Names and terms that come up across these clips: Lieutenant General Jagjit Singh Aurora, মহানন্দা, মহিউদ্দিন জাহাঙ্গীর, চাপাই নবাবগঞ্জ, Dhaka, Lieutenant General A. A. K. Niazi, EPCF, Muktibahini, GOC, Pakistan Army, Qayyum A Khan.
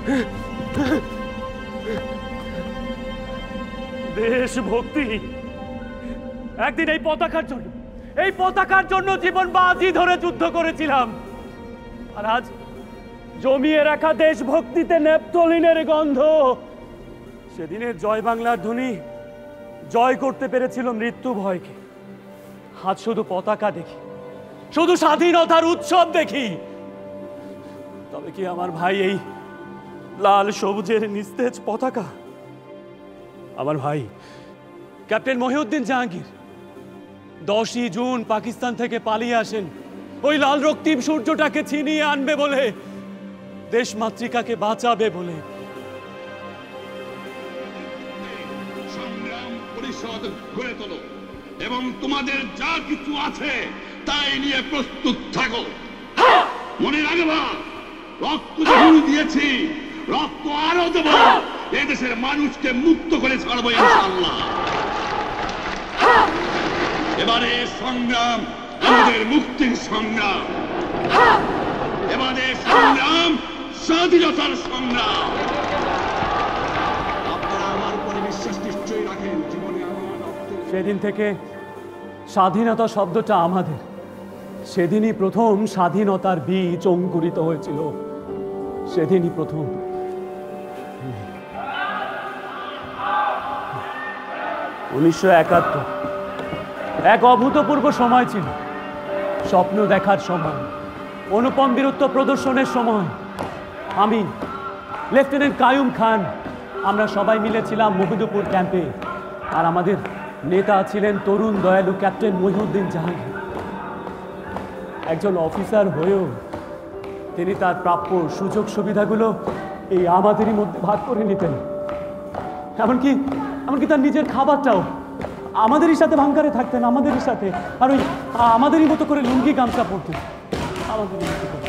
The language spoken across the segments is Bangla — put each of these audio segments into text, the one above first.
देशभक्ति एक दिन এই পতাকার জন্য জীবন বাজি ধরে যুদ্ধ করেছিলাম আর আজ জমিয়ে রাখা দেশভক্তিতে নেপথলিনের গন্ধ সেদিনের জয় বাংলার ধ্বনি জয় করতে পেরেছিল মৃত্যু ভয়কে আজ শুধু পতাকা দেখি শুধু স্বাধীনতার উৎসব দেখি তবে কি আমার ভাই এই লাল সবুজের নিস্তেজ পতাকা আমার ভাই ক্যাপ্টেন মহিউদ্দিন জাহাঙ্গীর 10 জুন পাকিস্তান থেকে পালিয়ে আসেন ওই লাল রক্তিম সূর্যটাকে ছিনিয়ে আনবে বলে দেশ মাতৃকাকে বাঁচাবে বলে সংগ্রাম পরিষদ গড়ে তোলো এবং তোমাদের যা কিছু আছে তাই নিয়ে প্রস্তুত থাকো মনে রাখবা রক্ত ঝরিয়ে দিয়েছি রক্ত আরো দেব এই দেশের মানুষকে মুক্ত করে ছাড়বো ইনশাআল্লাহ এবারে সংগ্রাম আমাদের মুক্তির সংগ্রাম এবারে সংগ্রাম স্বাধীনতার সংগ্রাম আপনারা আমার উপরে বিশ্বাস নিশ্চয়ই রাখেন জীবনে আমার সেদিন থেকে স্বাধীনতা শব্দটা আমাদের সেদিনই প্রথম স্বাধীনতার বীজ অঙ্কুরিত হয়েছিল সেদিনই প্রথম एक अभूतपूर्व समय स्वप्न देखार समय अनुपम वीरत्व प्रदर्शन समय लेफ्टिनेंट कायम खान आमरा सबाई मिले मुहिदुरपुर कैम्पे और आमादेर नेता छिलेन तरुण दयालु कैप्टन মহিউদ্দিন জাহাঙ্গীর एकजन अफिसार होयेओ तिनि तार प्राप्य सुयोग सुविधागुलो एई आमादेरई मध्य भाग करे नितेन एमनकि तार निजेर खाबारटाओ আমাদেরই সাথে ভাঙকারে থাকতেন আমাদেরই সাথে আর ওই আমাদেরই মতো করে লুঙ্গি গামছা পরতেন আমাদেরই মতো করে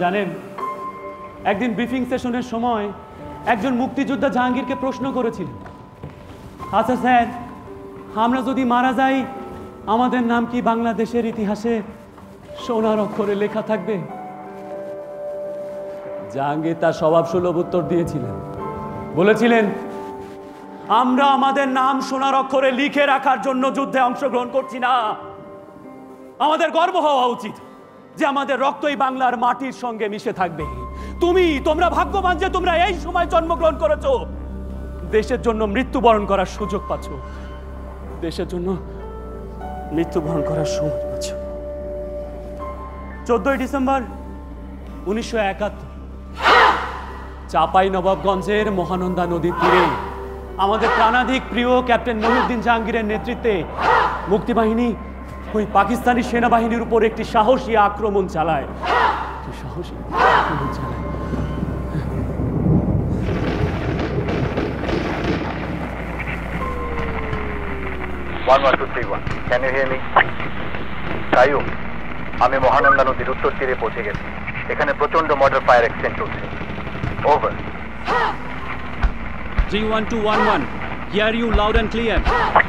জানেন একদিন ব্রিফিং সেশনের সময় একজন মুক্তিযোদ্ধা জাহাঙ্গীরকে প্রশ্ন করেছিলেন আচ্ছা স্যার আমরা যদি মারা যাই আমাদের নাম কি বাংলাদেশের ইতিহাসে সোনার অক্ষরে লেখা থাকবে জাহাঙ্গীর তার স্বভাবসুলভ উত্তর দিয়েছিলেন বলেছিলেন আমরা আমাদের নাম সোনার অক্ষরে লিখে রাখার জন্য যুদ্ধে অংশগ্রহণ করছি না আমাদের গর্ব হওয়া উচিত যে আমাদের রক্তই বাংলার মাটির সঙ্গে মিশে থাকবে তোমরা ভাগ্যবান যে তোমরা এই সময় জন্মগ্রহণ করেছো দেশের জন্য মৃত্যুবরণ করার সুযোগ পাচ্ছ দেশের জন্য মৃত্যুবরণ করার সুযোগ পাচ্ছ 14 ডিসেম্বর 1971 চাপাই নবাবগঞ্জের মহানন্দা নদীর তীরে আমাদের প্রাণাধিক প্রিয় ক্যাপ্টেন মহিউদ্দিন জাহাঙ্গীরের নেতৃত্বে মুক্তিবাহিনী ওই পাকিস্তানি সেনাবাহিনীর উপর একটি সাহসী আক্রমণ চালায় আমি মহানন্দা নদীর উত্তর তীরে পৌঁছে গেছি এখানে প্রচন্ড মর্টার ফায়ার এক্সচেঞ্জ চলছে Over. 31211. Hear you loud and clear.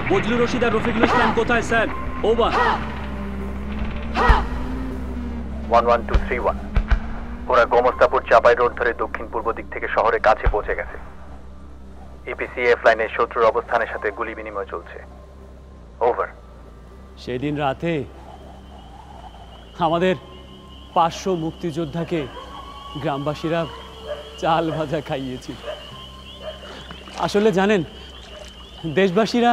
Bojlur Roshida Rafiqul Islam kothay sir. Over. 11231. Ora Gomastapur Chapai Road dhore Dokhin Purbo dik theke shohore kache poche geche. EPCF line e shotrur obosthaner sathe guli binimoy cholche. Over. Shei din rate amader 500 মুক্তিযোদ্ধাকে গ্রামবাসীরা চাল ভাজা খাইয়েছিল আসলে জানেন দেশবাসীরা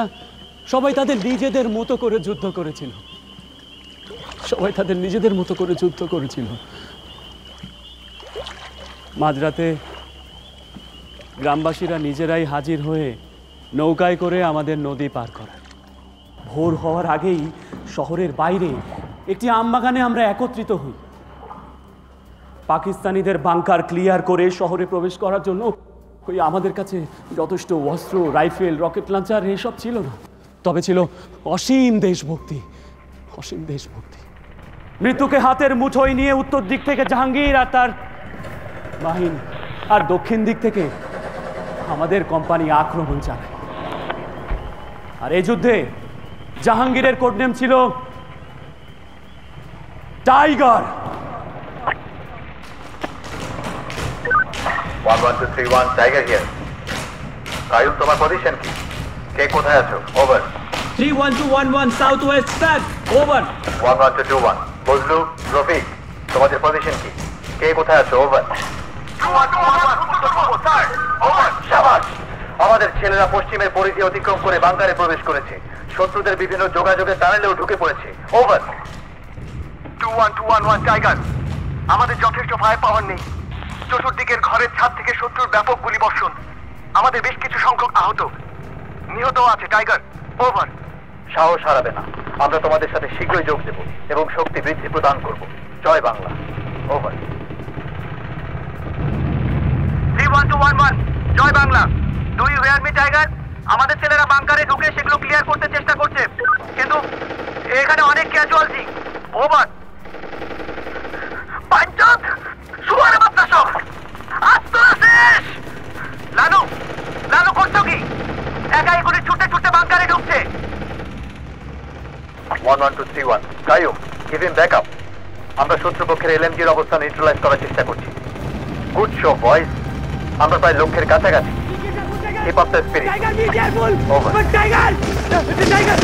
সবাই তাদের নিজেদের মতো করে যুদ্ধ করেছিল মাঝরাতে গ্রামবাসীরা নিজেরাই হাজির হয়ে নৌকায় করে আমাদের নদী পার করে ভোর হওয়ার আগেই শহরের বাইরে একটি আমবাগানে আমরা একত্রিত হই পাকিস্তানিদের বাংকার ক্লিয়ার করে শহরে প্রবেশ করার জন্য ওই আমাদের কাছে যথেষ্ট অস্ত্র রাইফেল রকেট লঞ্চার এসব ছিল না তবে ছিল অসীম দেশভক্তি মৃত্যুকে হাতের মুঠোয় নিয়ে উত্তর দিক থেকে জাহাঙ্গীর আর তার বাহিনী আর দক্ষিণ দিক থেকে আমাদের কোম্পানি আক্রমণ চালায় আর এই যুদ্ধে জাহাঙ্গীরের কোড নেম ছিল টাইগার। 11231 tiger here. কায়ুম তোমার পজিশন কি? কে কোথায় আছো? Over. 31211 south west sat. Over. 11221 Bazlu Rafiq তোমাদের পজিশন কি? কে কোথায় আছো? ওভার। 21211 স্যার। ওভার। শাবাশ। আমাদের ছেলেরা পশ্চিমের পরিধি অতিক্রম করে বাংকারে প্রবেশ করেছে। শত্রুদের বিভিন্ন যোগাযোগে টানেলেও ঢুকে পড়েছে। ওভার। 21211 টাইগার। আমাদের যথেষ্ট ফায়ার পাওয়ার নেই। চতুর্দিকের ঘরের ছাদ থেকে শত্রুর ব্যাপক গুলিবর্ষণ। আমাদের বেশ কিছু সংখ্যক আহত, নিহতও আছে টাইগার। ওভার। সাহস হারাবে না, আমরা তোমাদের সাথে শীঘ্রই যোগ দেব এবং শক্তি বৃদ্ধি প্রদান করব। জয় বাংলা। ওভার। 31211 জয় Bangla. Do you hear me tiger? আমাদের ছেলেরা বাংকারে ঢুকে সেগুলো ক্লিয়ার করতে চেষ্টা করছে, কিন্তু এখানে অনেক ক্যাজুয়ালজি। ওভার। পাঁচজন সুয়ারে মাত্রা সব আত্মশেষ। লালু, লালু করছো কি? একাই করে ছুটে ছুটে বাংকারে ঢুকছে। 11231 কায়ুম গিভ হিম ব্যাকআপ। আমরা শত্রুপক্ষের এলএমজির অবস্থান নিউট্রালাইজ করার চেষ্টা করছি। গুড শো বয়েজ, আমরা প্রায় লক্ষ্যের কাছাকাছি। Keep up the spirit. Tiger, be careful. Over. But tiger, the tiger.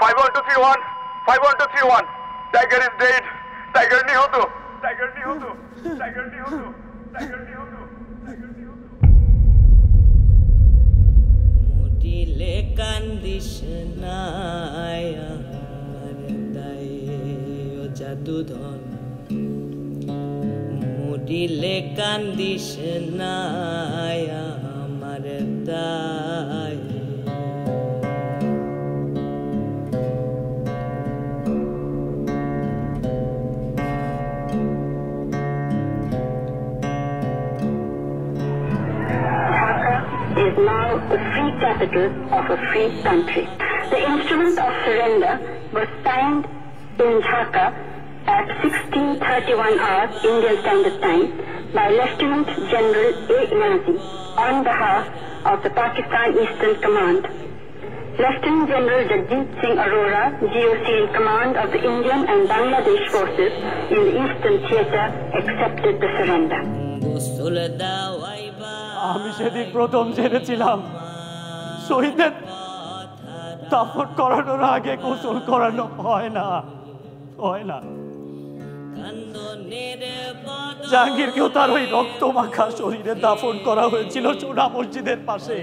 Five one two three one. Tiger is dead. Tiger ni hoto. Tiger ni hoto. Tiger ni hoto. Tiger ni hoto. Tiger ni hoto. দিলে কান্দিস নাই আমার দায়ে ও জাদুধন, মরিলে কান্দিস নাই আমার দায়ে। Now the free capital of a free country. The instrument of surrender was signed in Dhaka at 16:31 hours Indian Standard Time by Lieutenant General A. A. K. Niazi on behalf of the Pakistan Eastern Command. Lieutenant General Jagjit Singh Aurora, GOC, in command of the Indian and Bangladesh forces in the Eastern Theater, accepted the surrender. আমি সেদিন প্রথম জেনেছিলাম শহীদের দাফন করানোর আগে গোসল করানো হয় না, হয় না। জাহাঙ্গীরকেও তার ওই রক্ত মাখা শরীরে দাফন করা হয়েছিল সোনা মসজিদের পাশে।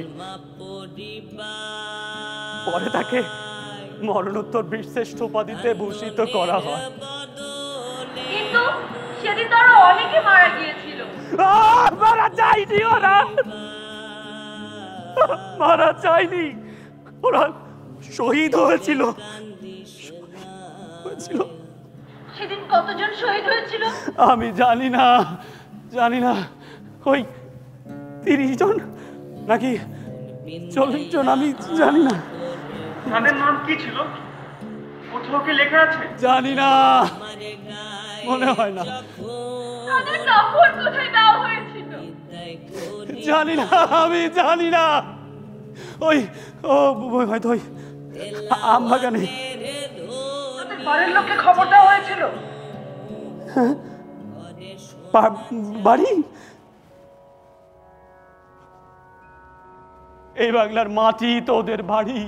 পরে তাকে মরণোত্তর বীরশ্রেষ্ঠ উপাধিতে ভূষিত করা হয়। কিন্তু সেদিন তারা অনেকে মারা গিয়েছিল। মারা যায়নি, ওরা মারা যায়নি, ওরা শহীদ হয়েছিল। সেদিন কতজন শহীদ হয়েছিল আমি জানি না, জানি না, ওই 30 জন নাকি 40 জন, আমি জানি না। তাদের নাম কি ছিল? কোথাও কি লেখা আছে? জানি না, মনে হয় না। তাদের কাপড় কোথায় দেওয়া হয়েছিল জানি না, আমি জানি না। ওই ও হয়তো ওই আম বাগানে। তাদের বাড়ির লোককে খবর দেওয়া হয়েছিল? বাড়ি এই বাংলার মাটি তো ওদের বাড়ি।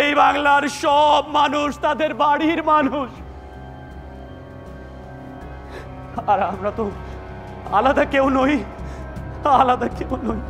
এই বাংলার সব মানুষ তাদের বাড়ির মানুষ, আর আমরা তো আলাদা কেউ নই, আলাদা কেউ নই।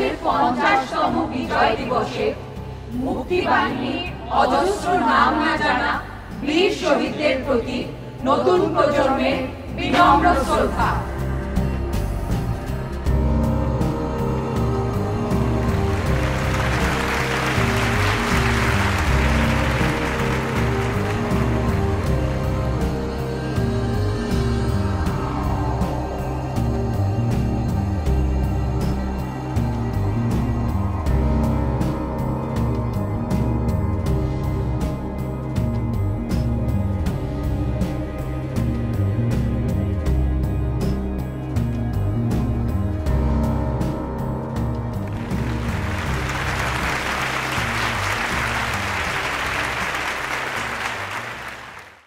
देशेर 50তম বিজয় দিবসে মুক্তি বাহিনীর অজস্র নাম না জানা বীর শহীদদের প্রতি নতুন প্রজন্মের বিনম্র শ্রদ্ধা।